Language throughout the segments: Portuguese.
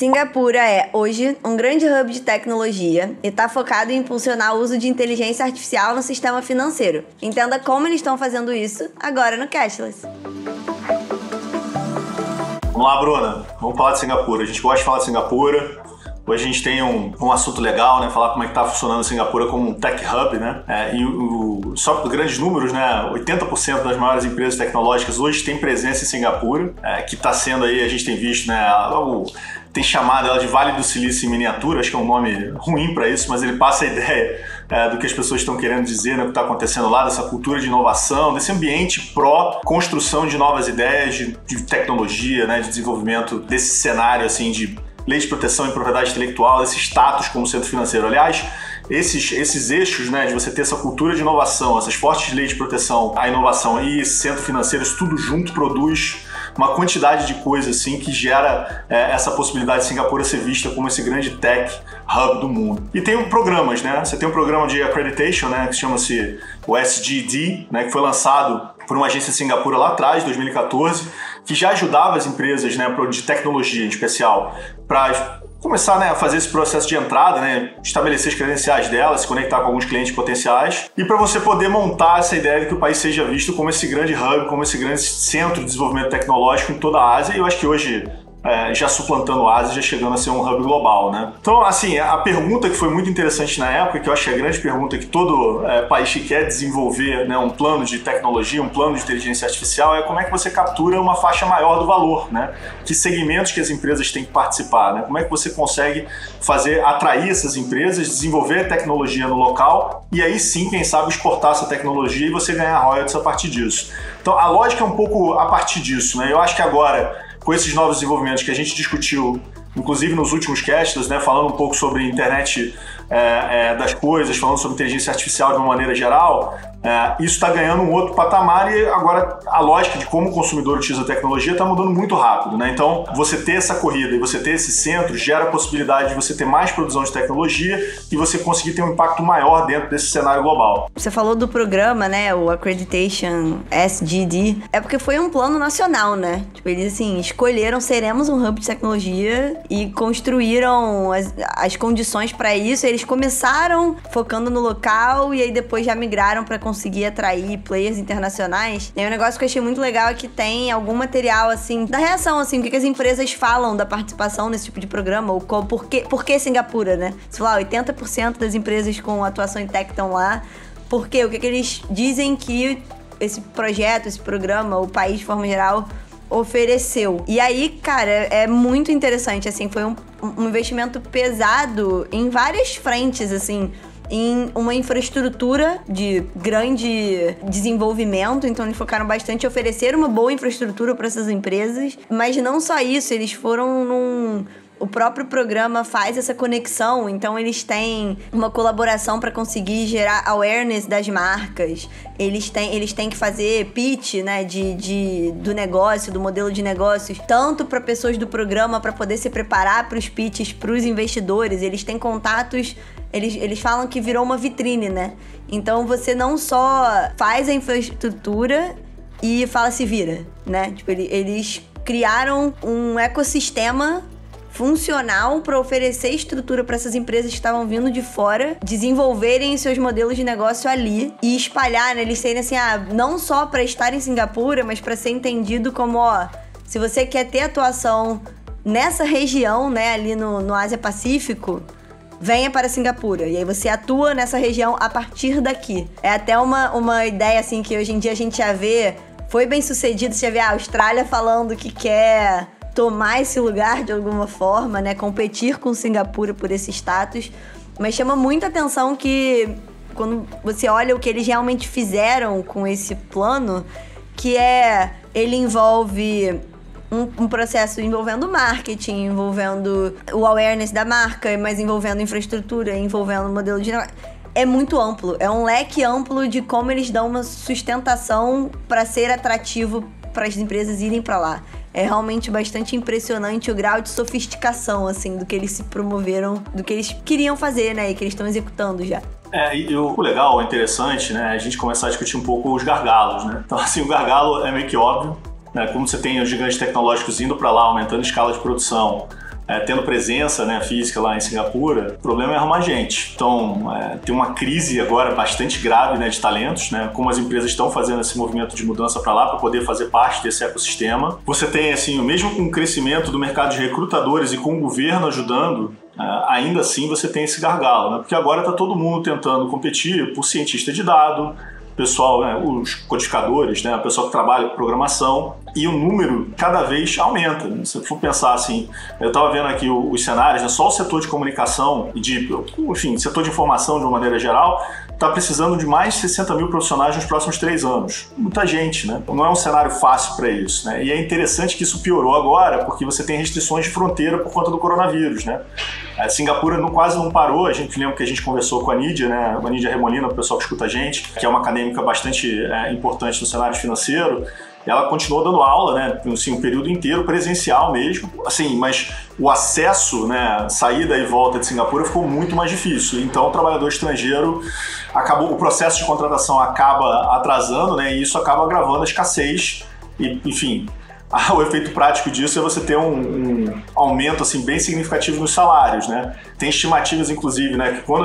Singapura é, hoje, um grande hub de tecnologia e está focado em impulsionar o uso de inteligência artificial no sistema financeiro. Entenda como eles estão fazendo isso agora no Cashless. Vamos lá, Bruna. Vamos falar de Singapura. A gente gosta de falar de Singapura. Hoje a gente tem um assunto legal, né? Falar como é que está funcionando Singapura como um tech hub, né? Só por grandes números, né? 80% das maiores empresas tecnológicas hoje tem presença em Singapura, que está sendo aí, a gente tem visto, né? Tem chamado ela de Vale do Silício em miniatura, acho que é um nome ruim para isso, mas ele passa a ideia do que as pessoas estão querendo dizer, né, o que está acontecendo lá, dessa cultura de inovação, desse ambiente pró-construção de novas ideias, de tecnologia, né, de desenvolvimento desse cenário assim, de leis de proteção e propriedade intelectual, desse status como centro financeiro. Aliás, esses eixos, né, de você ter essa cultura de inovação, essas fortes leis de proteção à inovação e esse centro financeiro, isso tudo junto produz uma quantidade de coisa assim que gera essa possibilidade de Singapura ser vista como esse grande tech hub do mundo. E tem programas, né? Você tem um programa de accreditation, né, que chama-se o SGD, né, que foi lançado por uma agência de Singapura lá atrás, em 2014, que já ajudava as empresas, né, de tecnologia em especial, para começar, né, a fazer esse processo de entrada, né, estabelecer as credenciais dela, se conectar com alguns clientes potenciais e para você poder montar essa ideia de que o país seja visto como esse grande hub, como esse grande centro de desenvolvimento tecnológico em toda a Ásia. E eu acho que hoje, já suplantando a Ásia, já chegando a ser um hub global, né? Então, assim, a pergunta que foi muito interessante na época, que eu acho que é a grande pergunta que todo país que quer desenvolver, né, um plano de tecnologia, um plano de inteligência artificial, é como é que você captura uma faixa maior do valor, né? Que segmentos que as empresas têm que participar, né? Como é que você consegue atrair essas empresas, desenvolver a tecnologia no local e aí sim, quem sabe, exportar essa tecnologia e você ganhar royalties a partir disso. Então, a lógica é um pouco a partir disso, né? Eu acho que agora, com esses novos desenvolvimentos que a gente discutiu, inclusive nos últimos casts, né, falando um pouco sobre internet das coisas, falando sobre inteligência artificial de uma maneira geral, isso está ganhando um outro patamar e agora a lógica de como o consumidor utiliza a tecnologia está mudando muito rápido, né? Então, você ter essa corrida e você ter esse centro gera a possibilidade de você ter mais produção de tecnologia e você conseguir ter um impacto maior dentro desse cenário global. Você falou do programa, né, o Accreditation SGD, é porque foi um plano nacional, né? Tipo, eles assim, escolheram, seremos um hub de tecnologia e construíram as condições para isso. Eles começaram focando no local e aí depois já migraram para conseguir atrair players internacionais. E aí um negócio que eu achei muito legal é que tem algum material, assim, da reação, assim, o que as empresas falam da participação nesse tipo de programa, ou por que Singapura, né? Sei lá, 80% das empresas com atuação em tech estão lá. Por quê? O que eles dizem que esse projeto, esse programa, o país, de forma geral, ofereceu. E aí, cara, é muito interessante, assim, foi um investimento pesado em várias frentes, assim, em uma infraestrutura de grande desenvolvimento, então eles focaram bastante em oferecer uma boa infraestrutura para essas empresas, mas não só isso, eles foram o próprio programa faz essa conexão, então eles têm uma colaboração para conseguir gerar awareness das marcas, eles têm que fazer pitch, né, do negócio, do modelo de negócios, tanto para pessoas do programa, para poder se preparar para os pitches, para os investidores, eles têm contatos. Eles falam que virou uma vitrine, né? Então você não só faz a infraestrutura e fala se vira, né? Tipo, eles criaram um ecossistema funcional para oferecer estrutura para essas empresas que estavam vindo de fora desenvolverem seus modelos de negócio ali e espalhar, né? Eles serem assim, não só para estar em Singapura, mas para ser entendido como, se você quer ter atuação nessa região, né, ali no Ásia Pacífico, venha para Singapura, e aí você atua nessa região a partir daqui. É até uma ideia, assim, que hoje em dia a gente já vê, foi bem sucedido, você já vê a Austrália falando que quer tomar esse lugar de alguma forma, né, competir com Singapura por esse status, mas chama muita atenção que quando você olha o que eles realmente fizeram com esse plano, que ele envolve um processo envolvendo marketing, envolvendo o awareness da marca, mas envolvendo infraestrutura, envolvendo o modelo de negócio. É muito amplo, é um leque amplo de como eles dão uma sustentação para ser atrativo para as empresas irem para lá. É realmente bastante impressionante o grau de sofisticação, assim, do que eles se promoveram, do que eles queriam fazer, né, e que eles estão executando já. O legal, interessante, né, a gente começar a discutir um pouco os gargalos, né. Então, assim, o gargalo é meio que óbvio. Como você tem os gigantes tecnológicos indo para lá, aumentando a escala de produção, tendo presença, né, física lá em Singapura, o problema é arrumar gente. Então, tem uma crise agora bastante grave, né, de talentos, né, como as empresas estão fazendo esse movimento de mudança para lá para poder fazer parte desse ecossistema. Você tem, assim, mesmo com o crescimento do mercado de recrutadores e com o governo ajudando, ainda assim você tem esse gargalo, né, porque agora está todo mundo tentando competir por cientista de dado, pessoal, né, os codificadores, né, o pessoal que trabalha com programação, e o número cada vez aumenta. Né? Se for pensar assim, eu estava vendo aqui os cenários, né, só o setor de comunicação e de, enfim, setor de informação de uma maneira geral, está precisando de mais de 60 mil profissionais nos próximos 3 anos. Muita gente, né? Não é um cenário fácil para isso, né? E é interessante que isso piorou agora, porque você tem restrições de fronteira por conta do coronavírus, né? A Singapura quase não parou. A gente lembra que a gente conversou com a Nidia, né? A Nidia Remolina, o pessoal que escuta a gente, que é uma acadêmica bastante importante no cenário financeiro. Ela continuou dando aula, né, assim, um período inteiro, presencial mesmo, assim, mas o acesso, né, saída e volta de Singapura ficou muito mais difícil. Então, o trabalhador estrangeiro, o processo de contratação acaba atrasando, né, e isso acaba agravando a escassez e, enfim, o efeito prático disso é você ter um aumento, assim, bem significativo nos salários, né? Tem estimativas, inclusive, né, que quando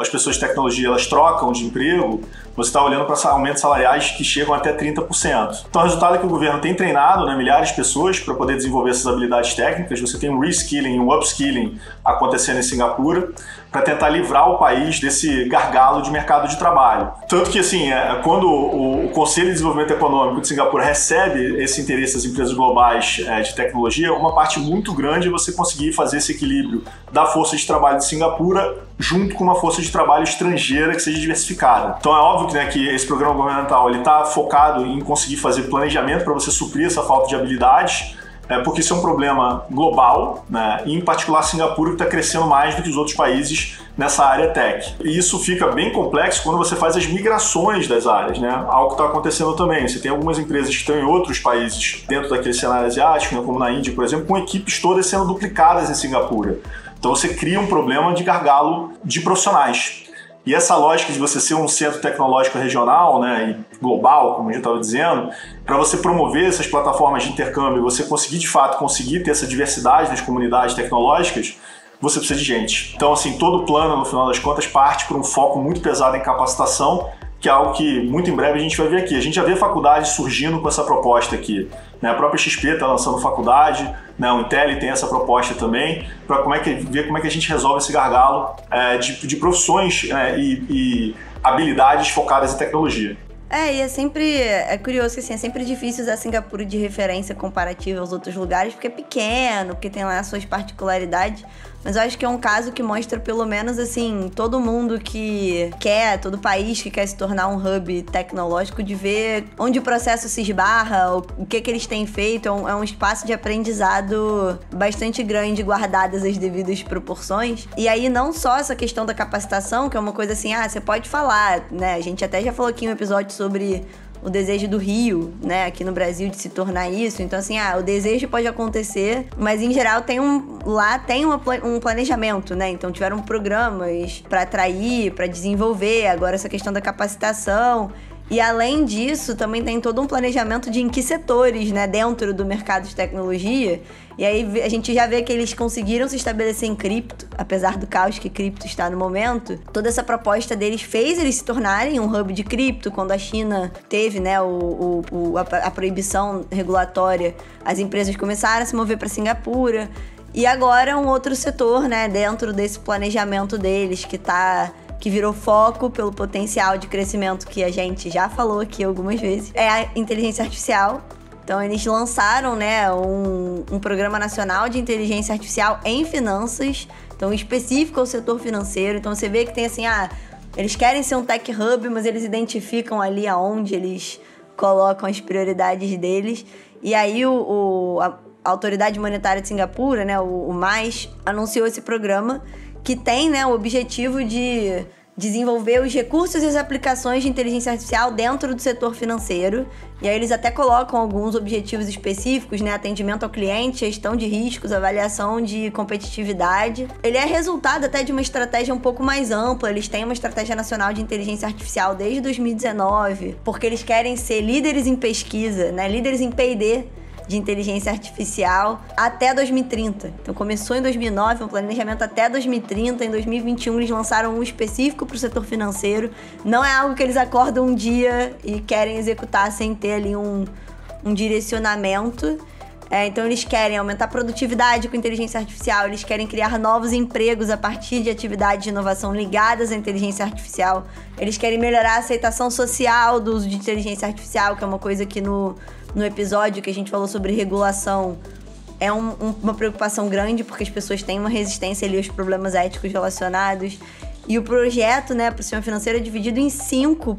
as pessoas de tecnologia elas trocam de emprego, você está olhando para aumentos salariais que chegam até 30%. Então, o resultado é que o governo tem treinado, né, milhares de pessoas para poder desenvolver essas habilidades técnicas. Você tem um reskilling, um upskilling acontecendo em Singapura para tentar livrar o país desse gargalo de mercado de trabalho. Tanto que, assim, quando o Conselho de Desenvolvimento Econômico de Singapura recebe esse interesse das empresas globais de tecnologia, uma parte muito grande é você conseguir fazer esse equilíbrio da força de trabalho de Singapura junto com uma força de trabalho estrangeira que seja diversificada. Então é óbvio que, né, que esse programa governamental está focado em conseguir fazer planejamento para você suprir essa falta de habilidades, porque isso é um problema global, né, e em particular Singapura, que está crescendo mais do que os outros países nessa área tech. E isso fica bem complexo quando você faz as migrações das áreas, né? Algo que está acontecendo também. Você tem algumas empresas que estão em outros países dentro daquele cenário asiático, né, como na Índia, por exemplo, com equipes todas sendo duplicadas em Singapura. Então você cria um problema de gargalo de profissionais. E essa lógica de você ser um centro tecnológico regional, né, e global, como eu já estava dizendo, para você promover essas plataformas de intercâmbio, você conseguir, de fato, ter essa diversidade nas comunidades tecnológicas, você precisa de gente. Então, assim, todo plano, no final das contas, parte por um foco muito pesado em capacitação, que é algo que, muito em breve, a gente vai ver aqui. A gente já vê faculdades surgindo com essa proposta aqui. Né? A própria XP está lançando faculdade, né? O Intelli tem essa proposta também, para ver como é que a gente resolve esse gargalo de profissões, né, e habilidades focadas em tecnologia. E é curioso que, assim, é sempre difícil usar Singapura de referência comparativa aos outros lugares, porque é pequeno, porque tem lá as suas particularidades, mas eu acho que é um caso que mostra, pelo menos, assim, todo mundo que quer, todo país que quer se tornar um hub tecnológico, de ver onde o processo se esbarra, o que eles têm feito. É um espaço de aprendizado bastante grande, guardadas as devidas proporções. E aí, não só essa questão da capacitação, que é uma coisa assim, você pode falar, né? A gente até já falou aqui em um episódio sobre o desejo do Rio, né, aqui no Brasil, de se tornar isso. Então, assim, o desejo pode acontecer, mas em geral tem um planejamento, né? Então tiveram programas para atrair, para desenvolver, agora essa questão da capacitação. E além disso, também tem todo um planejamento de em que setores, né, dentro do mercado de tecnologia. E aí a gente já vê que eles conseguiram se estabelecer em cripto, apesar do caos que cripto está no momento. Toda essa proposta deles fez eles se tornarem um hub de cripto. Quando a China teve, né, a proibição regulatória, as empresas começaram a se mover para Singapura. E agora um outro setor, né, dentro desse planejamento deles, que virou foco pelo potencial de crescimento que a gente já falou aqui algumas vezes, é a inteligência artificial. Então, eles lançaram, né, um programa nacional de inteligência artificial em finanças, então específico ao setor financeiro. Então, você vê que tem, assim, eles querem ser um tech hub, mas eles identificam ali aonde eles colocam as prioridades deles. E aí, a Autoridade Monetária de Singapura, né, o MAS, anunciou esse programa, que tem, né, o objetivo de desenvolver os recursos e as aplicações de inteligência artificial dentro do setor financeiro. E aí eles até colocam alguns objetivos específicos, né? Atendimento ao cliente, gestão de riscos, avaliação de competitividade. Ele é resultado até de uma estratégia um pouco mais ampla. Eles têm uma estratégia nacional de inteligência artificial desde 2019, porque eles querem ser líderes em pesquisa, né? Líderes em P&D. de inteligência artificial até 2030. Então começou em 2009, um planejamento até 2030. Em 2021 eles lançaram um específico para o setor financeiro. Não é algo que eles acordam um dia e querem executar sem ter ali um direcionamento. Então eles querem aumentar a produtividade com inteligência artificial, eles querem criar novos empregos a partir de atividades de inovação ligadas à inteligência artificial, eles querem melhorar a aceitação social do uso de inteligência artificial, que é uma coisa que no episódio que a gente falou sobre regulação é uma preocupação grande, porque as pessoas têm uma resistência ali aos problemas éticos relacionados. E o projeto, né, para o sistema financeiro é dividido em 5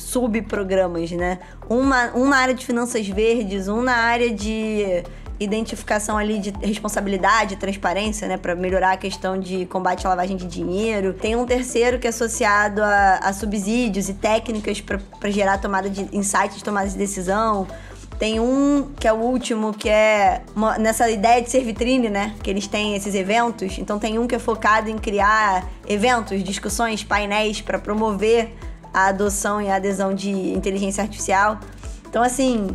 subprogramas, né? Um na área de finanças verdes, um na área de identificação ali de responsabilidade, transparência, né, para melhorar a questão de combate à lavagem de dinheiro. Tem um terceiro que é associado a subsídios e técnicas para gerar tomada de insights, de tomada de decisão. Tem um que é o último, que é nessa ideia de ser vitrine, né? Que eles têm esses eventos. Então tem um que é focado em criar eventos, discussões, painéis para promover a adoção e a adesão de inteligência artificial. Então, assim,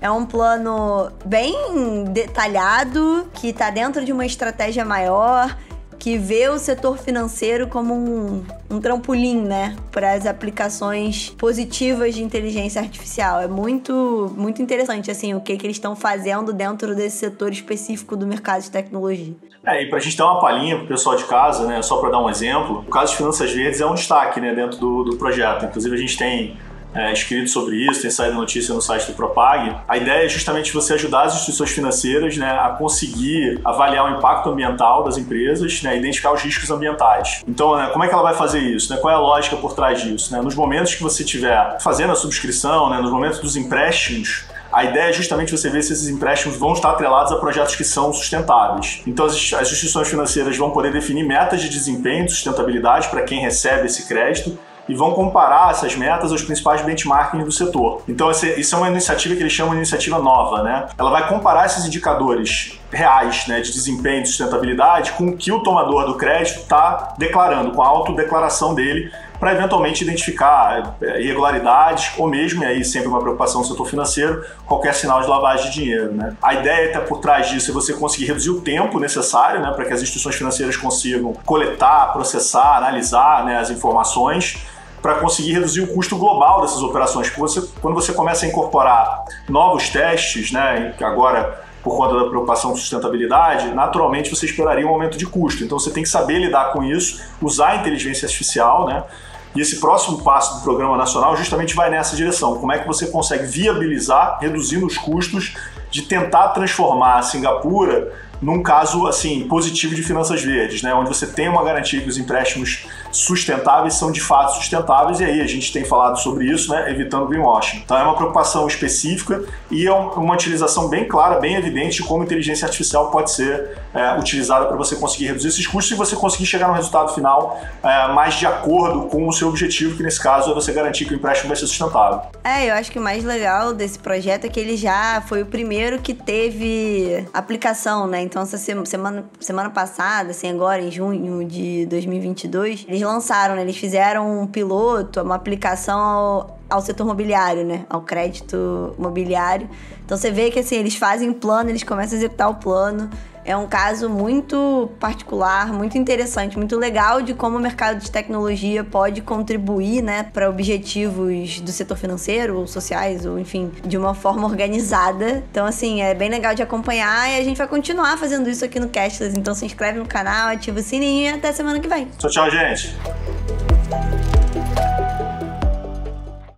é um plano bem detalhado, que está dentro de uma estratégia maior, que vê o setor financeiro como um trampolim, né, para as aplicações positivas de inteligência artificial. É muito, muito interessante, assim, o que eles estão fazendo dentro desse setor específico do mercado de tecnologia. E para a gente dar uma palhinha para o pessoal de casa, né, só para dar um exemplo, o caso de finanças verdes é um destaque, né, dentro do projeto. Inclusive, a gente tem escrito sobre isso, tem saído notícia no site do Propague. A ideia é justamente você ajudar as instituições financeiras, né, a conseguir avaliar o impacto ambiental das empresas, né, identificar os riscos ambientais. Então, né, como é que ela vai fazer isso? Né? Qual é a lógica por trás disso? Né? Nos momentos que você estiver fazendo a subscrição, né, nos momentos dos empréstimos, a ideia é justamente você ver se esses empréstimos vão estar atrelados a projetos que são sustentáveis. Então as instituições financeiras vão poder definir metas de desempenho, de sustentabilidade para quem recebe esse crédito, e vão comparar essas metas aos principais benchmarkings do setor. Então isso é uma iniciativa que eles chamam de iniciativa nova, né? Ela vai comparar esses indicadores reais, né, de desempenho e de sustentabilidade com o que o tomador do crédito está declarando, com a autodeclaração dele, para eventualmente identificar irregularidades ou mesmo, e aí sempre uma preocupação no setor financeiro, qualquer sinal de lavagem de dinheiro, né? A ideia está por trás disso é você conseguir reduzir o tempo necessário, né, para que as instituições financeiras consigam coletar, processar, analisar, né, as informações, para conseguir reduzir o custo global dessas operações. Porque quando você começa a incorporar novos testes, né, agora por conta da preocupação com sustentabilidade, naturalmente você esperaria um aumento de custo. Então você tem que saber lidar com isso, usar a inteligência artificial, né? E esse próximo passo do Programa Nacional justamente vai nessa direção. Como é que você consegue viabilizar, reduzindo os custos, de tentar transformar a Singapura num caso, assim, positivo de finanças verdes, né? Onde você tem uma garantia que os empréstimos sustentáveis são de fato sustentáveis, e aí a gente tem falado sobre isso, né? Evitando greenwashing. Então é uma preocupação específica e é uma utilização bem clara, bem evidente de como a inteligência artificial pode ser utilizada para você conseguir reduzir esses custos e você conseguir chegar no resultado final mais de acordo com o seu objetivo, que nesse caso é você garantir que o empréstimo vai ser sustentável. Eu acho que o mais legal desse projeto é que ele já foi o primeiro que teve aplicação, né? Então, essa semana passada, assim, agora em junho de 2022, eles lançaram, né? Eles fizeram um piloto, uma aplicação ao setor mobiliário, né? Ao crédito mobiliário. Então, você vê que, assim, eles fazem plano, eles começam a executar o plano. É um caso muito particular, muito interessante, muito legal de como o mercado de tecnologia pode contribuir, né, para objetivos do setor financeiro ou sociais, ou enfim, de uma forma organizada. Então, assim, é bem legal de acompanhar e a gente vai continuar fazendo isso aqui no Cashless. Então se inscreve no canal, ativa o sininho e até semana que vem. Tchau, tchau, gente!